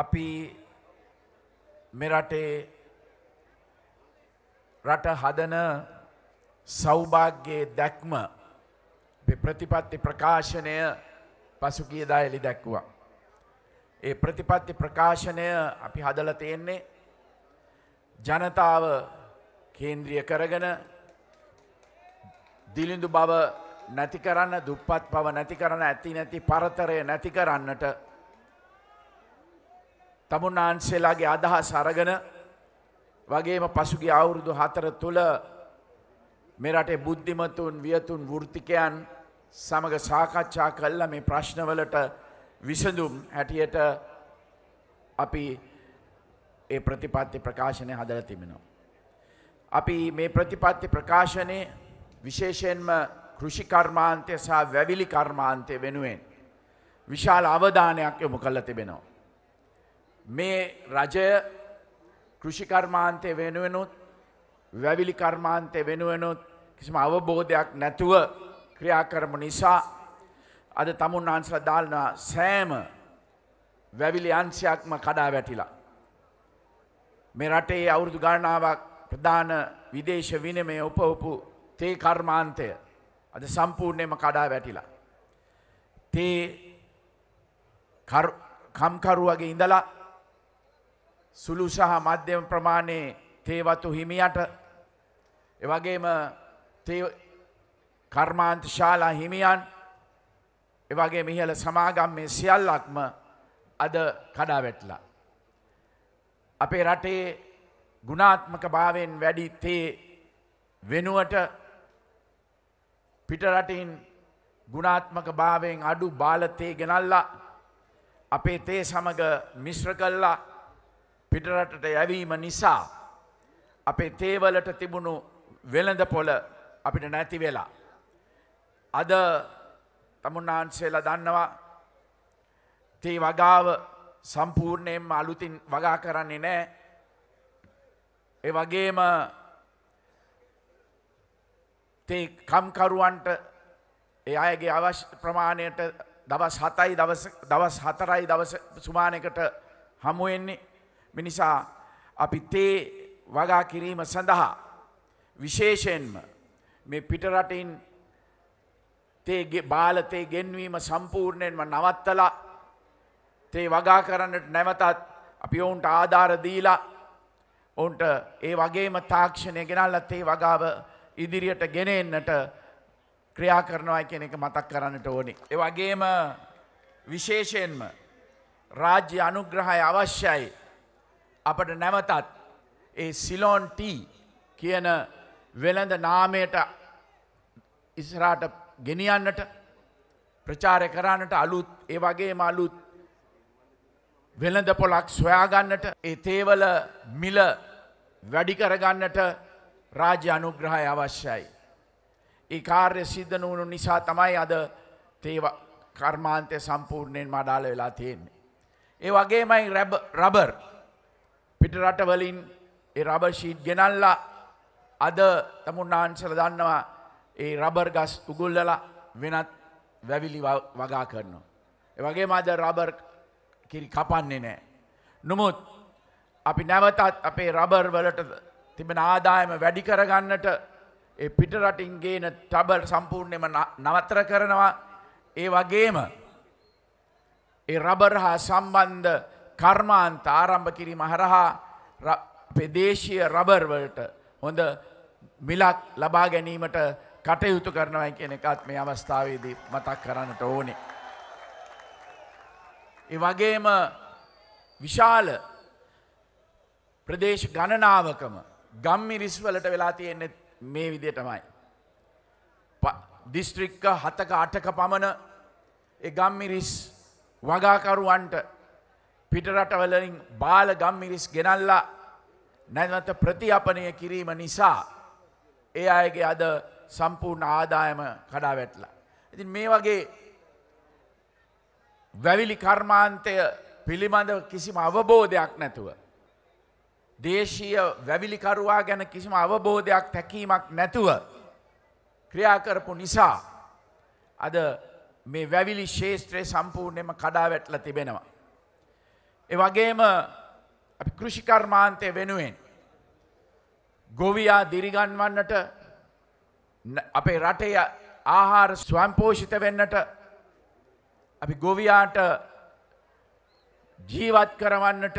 अपि मेराटे रट हदन सौभाग्ये दक्म प्रतिपत्ति प्रकाशनय पसुगियदायली दक्वा ए प्रतिपत्ति प्रकाशनय अपि हदला तेन्ने जनताव केंद्रीय करगन दिलिंदु बाबा නැති කරන්න දුප්පත් බව නැති කරන ඇති නැති පරතරය නැති කරන්නට තමුන්නාන්සේලාගේ අදහස් අරගෙන වගේම පසුගිය අවුරුදු 4 තුල මේ රටේ බුද්ධිමතුන් වියතුන් වෘත්තිකයන් සමග සාකච්ඡා කළා මේ ප්‍රශ්නවලට විසඳුම් හැටියට අපි මේ ප්‍රතිපත්ති ප්‍රකාශනය හදලා තිබෙනවා අපි මේ ප්‍රතිපත්ති ප්‍රකාශනයේ විශේෂයෙන්ම कृषि कर्मांते सह व्यविली कर्मांते वेनुएन विशाल अवधाने आक्यो मुकल्लते बेनो मैं राज्य कृषि कर्मांते वेनुएनो व्यविली कर्मांते वेनुएनो किस्म अवबोध आक नतुव क्रियाकर्म निशा अद तमुन्नांसला दालना सैम व्यविली अंश्याक में खड़ा बैठीला मेराटे और दुगारनावा प्रदान विदेश विनिमय उपभोपु ते कर्मांते अद संपूर्ण कड़ा बैठीला ते खम खरुआगे इंदला सुलूसह मध्यम प्रमाणे ते वतु हिमियाट एवगेम ते कर्मांत शाला हिमियान एवगेम हिहल समागम में सियालाक्म अद कड़ा बैठला अपे रटे गुणात्मक भावेन वैडी ते वेनुअट පිටරටින් ගුණාත්මක භාවයෙන් අඩු බාලතේ ගෙනල්ලා අපේ තේ සමග මිශ්‍ර කළා පිටරටට යැවීම නිසා අපේ තේ වලට තිබුණු වෙළඳ පොළ අපිට නැති වෙලා අද තමුන්නාන්සේලා දන්නවා තේ වගාව සම්පූර්ණයෙන්ම අලුතින් වගා කරන්නේ නැහැ ඒ වගේම ते कामकारुवांट ए आयगे आवश्य प्रमाणेट दवस हताई दवस सुमानेकट हमुएन्ने मिनिसा अपि ते वगा किरीम संदहा विशेषेन्म मे पिटरटिन ते बाल ते गेन्वीम संपूर्णेन्म नवत्तला ते वगा करनट नेवतात अपि उंट आधार दीला उंट ए वगेम තාක්ෂණය ගෙනල්ලා ते वगाव ඉදිරියට ගෙනෙන්නට ක්‍රියා කරනවා කියන එක මතක් කරන්නට ඕනේ. ඒ වගේම විශේෂයෙන්ම රාජ්‍ය අනුග්‍රහය අවශ්‍යයි අපට නැවතත් ඒ සිලොන් ටී කියන වෙළඳ නාමයට ඉස්සරහට ගෙනියන්නට ප්‍රචාරය කරන්නට අලුත් ඒ වගේම අලුත් වෙළඳ පොළක් සොයා ගන්නට ඒ තේවල මිල වැඩි කර ගන්නට राज्य अनुग्रहय आवश्यकයි. ඒ කාර්ය සිද්ධ නොවුණු නිසා තමයි අද තේව කර්මාන්තය සම්පූර්ණයෙන්ම අඩාල වෙලා තියෙන්නේ. ඒ වගේමයි රබර් පිටරට වලින් ඒ රබර් ෂීට් ගෙනල්ලා අද තමුන්නාන්සලා දන්නවා ඒ රබර් ගස් උගුල්ලලා වෙනත් වැවිලි වගා කරනවා. ඒ වගේම අද රබර් කිරි කපන්නේ නැහැ. නමුත් අපි නැවතත් අපේ රබර් වලට තිබෙන ආදායම වැඩි කර ගන්නට ඒ පිට රටින් ගේන ටබර් සම්පූර්ණයෙන්ම නවතර කරනවා ඒ වගේම ඒ රබර් හා සම්බන්ධ කර්මාන්ත ආරම්භ කිරීම හරහා ප්‍රදේශීය රබර් වලට හොඳ මිලක් ලබා ගැනීමට කටයුතු කරනවා කියන එකත් මේ අවස්ථාවේදී මතක් කරන්නට ඕනේ ඒ වගේම විශාල ප්‍රදේශ ගණනාවකම ගම්මිරිස් වලට වෙලා තියෙන්නේ මේ විදියටමයි. දිස්ත්‍රික්ක 7ක 8ක පමණ ඒ ගම්මිරිස් වගාකරුවන්ට පිටරට වලින් බාල ගම්මිරිස් ගෙනල්ලා නැවත ප්‍රතිඅපනය කිරීම නිසා ඒ අයගේ අද සම්පූර්ණ ආදායම කඩා වැටලා. ඉතින් මේ වගේ වැවිලි කර්මාන්තය පිළිබඳව කිසිම අවබෝධයක් නැතුව දේශීය වැවිලිකරුවා ගැන කිසිම අවබෝධයක් තැකීමක් නැතුව ක්‍රියා කරපු නිසා අද මේ වැවිලි ශාස්ත්‍රය සම්පූර්ණයෙන්ම කඩා වැටලා තිබෙනවා. ए वगेम अभी कृषिकर्मांते वेनुवेन गोविया दिरिगन्वन्नट अपे रटे आहार स्वयंपोषित वेन्नट अभी गोवियाट जीवत् करवन्नट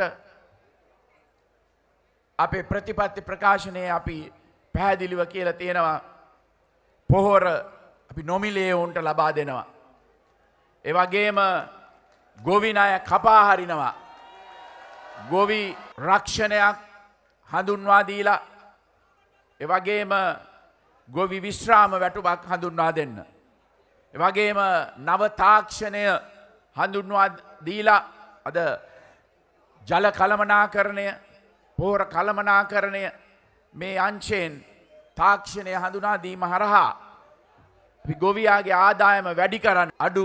अपे प्रतिपत्ति प्रकाशने अभी පැහැදිලිව කියලා තියෙනවා පොහොර අපි නොමිලේ උන්ට ලබා දෙනවා ඒ වගේම ගොවි ණය කපා හරිනවා ගොවි රක්ෂණයක් හඳුන්වා දීලා ඒ වගේම ගොවි විශ්‍රාම වැටුපක් හඳුන්වා දෙන්න ඒ වගේම නව තාක්ෂණය හඳුන්වා දීලා අද ජල කළමනාකරණය පොහොර කළමනාකරණය මේ අංශෙන් තාක්ෂණය හඳුනා දීම හරහා අපි ගොවියාගේ ආදායම වැඩි කරන්න අඩු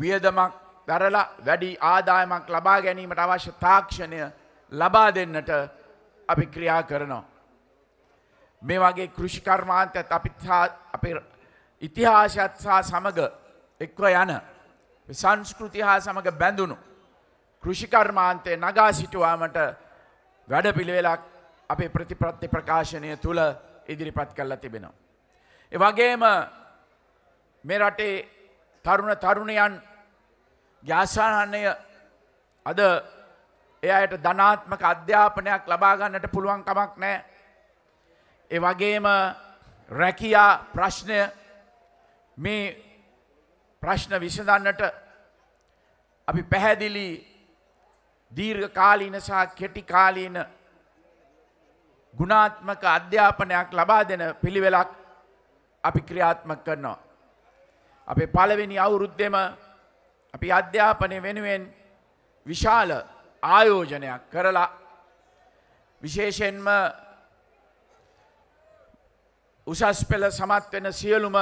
වියදමක් දරලා වැඩි ආදායමක් ලබා ගැනීමට අවශ්‍ය තාක්ෂණය ලබා දෙන්නට අපි ක්‍රියා කරනවා මේ වගේ කෘෂි කර්මාන්තයත් අපේ ඉතිහාසයත් සමග එක්ව යන සංස්කෘතිය හා සමග බැඳුණු කෘෂි කර්මාන්තේ නගා සිටුවාමට වැඩපිළිවෙලක් අපේ ප්‍රතිපත්ති ප්‍රකාශනය තුල ඉදිරිපත් කළා තිබෙනවා. ඒ වගේම මේ රටේ තරුණ තරුණියන් යාසනණය අද එයාට ධනාත්මක අධ්‍යාපනයක් ලබා ගන්නට පුළුවන් කමක් නැහැ. ඒ වගේම රැකියා ප්‍රශ්නය මේ ප්‍රශ්න විසඳන්නට අපි පැහැදිලි දීර්ඝ කාලීන සහ කෙටි කාලීන ගුණාත්මක අධ්‍යාපනයක් ලබා දෙන පිළිවෙලක් අපි ක්‍රියාත්මක කරනවා. අපේ පළවෙනි අවුරුද්දේම අපි අධ්‍යාපනය වෙනුවෙන් විශාල ආයෝජනයක් කරලා විශේෂයෙන්ම උසස් පෙළ සමත් වෙන සියලුම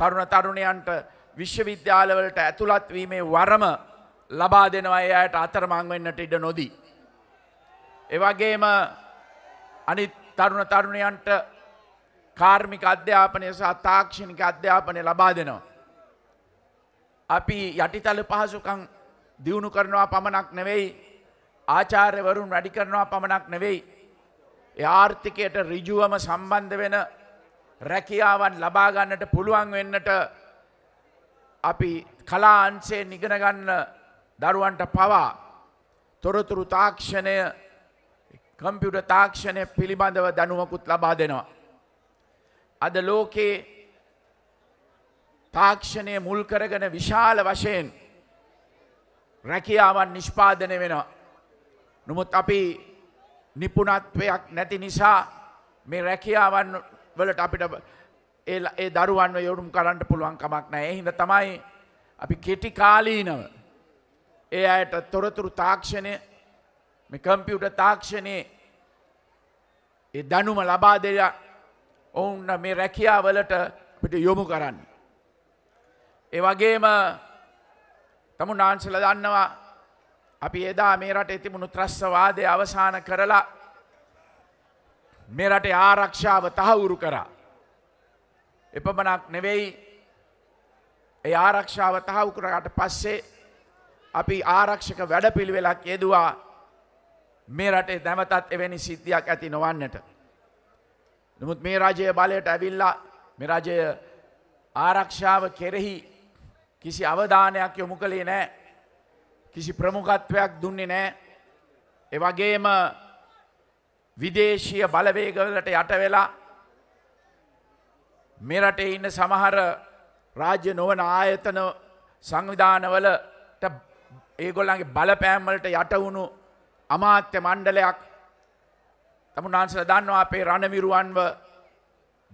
තරුණ තරුණියන්ට විශ්වවිද්‍යාලවලට ඇතුළත් වීමේ වරම ලබා දෙනවා ඒ අයට අතරමං වෙන්නට ඉඩ නොදී. ඒ වගේම අනිත් තරුණ තරුණියන්ට කාර්මික අධ්‍යාපනය සහ තාක්ෂණික අධ්‍යාපනය ලබා දෙනවා. අපි යටිතල පහසුකම් දිනු කරනවා පමණක් නෙවෙයි ආචාර්යවරුන් වැඩි කරනවා පමණක් නෙවෙයි ඒ ආර්ථිකයට ඍජුවම සම්බන්ධ වෙන රැකියාවන් ලබා ගන්නට පුළුවන් වෙන්නට අපි කලා අංශයෙන් ඉගෙන ගන්න දරුවන්ට පවා තොරතුරු තාක්ෂණය කම්පියුටර් තාක්ෂණය පිළිබඳව දැනුමකුත් ලබා දෙනවා. අද ලෝකේ තාක්ෂණය මුල් කරගෙන විශාල වශයෙන් රැකියාවන් නිෂ්පාදනය වෙනවා. නමුත් අපි නිපුණත්වයක් නැති නිසා මේ රැකියාවන් වලට අපිට ඒ දරුවන්ව යොමු කරන්න පුළුවන් කමක් නැහැ. ඒ හින්දා තමයි අපි කෙටි කාලීනව ඒ අයට තොරතුරු තාක්ෂණය මේ කම්පියුටර් තාක්ෂණයේ ඒ දැනුම ලබා දෙලා ඔවුන් මේ රැකියාවලට අපිට යොමු කරන්න. ඒ වගේම තමුන්නාන්සලා දන්නවා අපි එදා මේ රටේ තිබුණු ත්‍රස්වාදය අවසන් කරලා මේ රටේ ආරක්ෂාව තහවුරු කරා. එපමණක් නෙවෙයි ඒ ආරක්ෂාව තහවුරු කරාට පස්සේ අපි ආරක්ෂක වැඩපිළිවෙලක් යෙදුවා මේ රටේ දැමතත් එවැනි සිද්ධියක් ඇති නොවන්නට. නමුත් මේ රජයේ බලයට ඇවිල්ලා මේ රජයේ ආරක්ෂාව කෙරෙහි කිසි අවධානයක් යොමු කළේ නැහැ. කිසි ප්‍රමුඛත්වයක් දුන්නේ නැහැ. ඒ වගේම විදේශීය බලවේගවලට යට වෙලා මේ රටේ ඉන්න සමහර රාජ්‍ය නොවන ආයතන සංවිධානවලට ඒගොල්ලන්ගේ බලපෑම් වලට යට වුණු අමාත්‍ය මණ්ඩලයක් තමුන්නාන්සලා දන්නවා අපේ රණවිරුවන්ව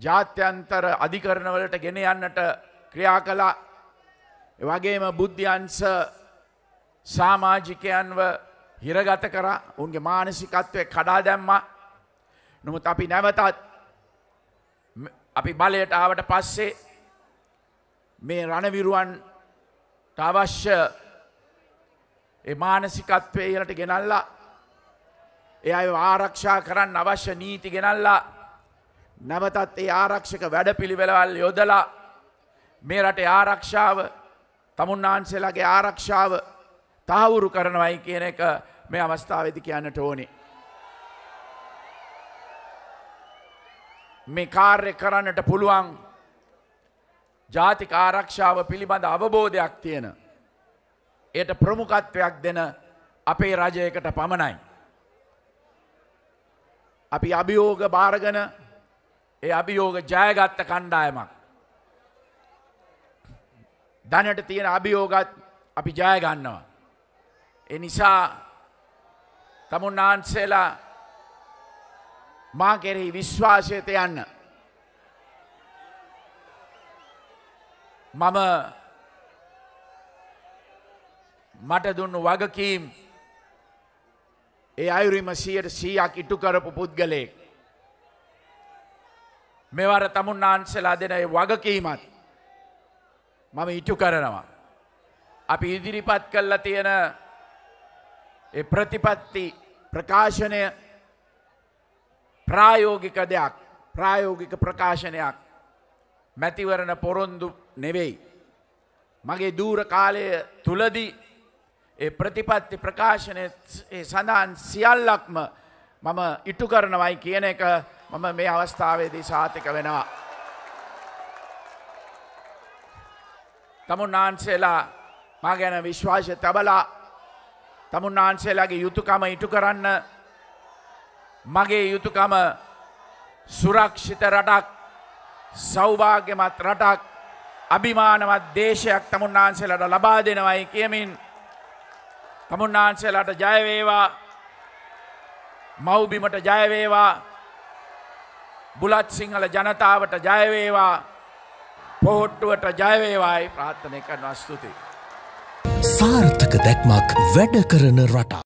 ජාත්‍යන්තර අධිකරණ වලට ගෙන යන්නට ක්‍රියා කළා. ඒ වගේම බුද්ධියන්ස සමාජිකයන්ව හිරගත කරා. ඔවුන්ගේ මානසිකත්වය කඩා දැම්මා. නමුත් අපි නැවතත් අපි බලයට ආවට පස්සේ මේ රණවිරුවන්ට අවශ්‍ය ඒ මානසිකත්වය ඉහළට ගෙනල්ලා ඒ අයව ආරක්ෂා කරන්න අවශ්‍ය නීති ගෙනල්ලා නැවතත් ඒ ආරක්ෂක වැඩපිළිවෙළවල් යොදලා මේ රටේ ආරක්ෂාව තමුන්නාන්සේලාගේ ආරක්ෂාව තහවුරු කරනවායි කියන එක මේ අවස්ථාවේදී කියන්නට ඕනේ. මේ කාර්ය කරන්නට පුළුවන් ජාතික ආරක්ෂාව පිළිබඳ අවබෝධයක් තියෙන ඒට ප්‍රමුඛත්වයක් දෙන අපේ රජයකට පමණයි. අපි අභියෝග බාරගෙන ඒ අභියෝග ජයගත්ත කණ්ඩායමක්. දැනට තියෙන අභියෝගත් අපි ජය ගන්නවා. ඒ නිසා තමුන්නාන්සේලා මා කෙරෙහි විශ්වාසයට යන්න. මම මට දුන්නු වගකීම් ඒ අයුරින්ම 100% ඉටු කරපු පුද්ගලයෙක්. මේවර තමුන්නාන්සේලා දෙන ඒ වගකීමත් මම ඉටු කරනවා. අපි ඉදිරිපත් කළා තියෙන ඒ ප්‍රතිපත්ති ප්‍රකාශනය ප්‍රායෝගික දෙයක්, ප්‍රායෝගික ප්‍රකාශනයක්, මැතිවරණ පොරොන්දු නෙවෙයි. මගේ දුර කාලයේ තුලදී ඒ ප්‍රතිපත්ති ප්‍රකාශනයේ සඳහන් සියල්ලක්ම මම ඉටු කරනවායි කියන එක මම මේ අවස්ථාවේදී සාතික වෙනවා. තමුන්නාන්සේලා මා ගැන විශ්වාසය තබලා තමුන්නාන්සේලාගේ යුතුයකම ඉටු කරන්න, මගේ යුතුයකම සුරක්ෂිත රටක්, සෞභාග්‍යමත් රටක්, අභිමානවත් දේශයක් තමුන්නාන්සේලාට ලබා දෙනවායි කියමින් තමුන්නාන්සේලාට ජය වේවා, මව්බිමට ජය වේවා, බුලත් සිංහල ජනතාවට ජය වේවා, පොහොට්ටුවට ජය වේවායි ප්‍රාර්ථනා කරනවා. ස්තුතියි. සාර්ථක දැක්මක් වැඩ කරන රටක්.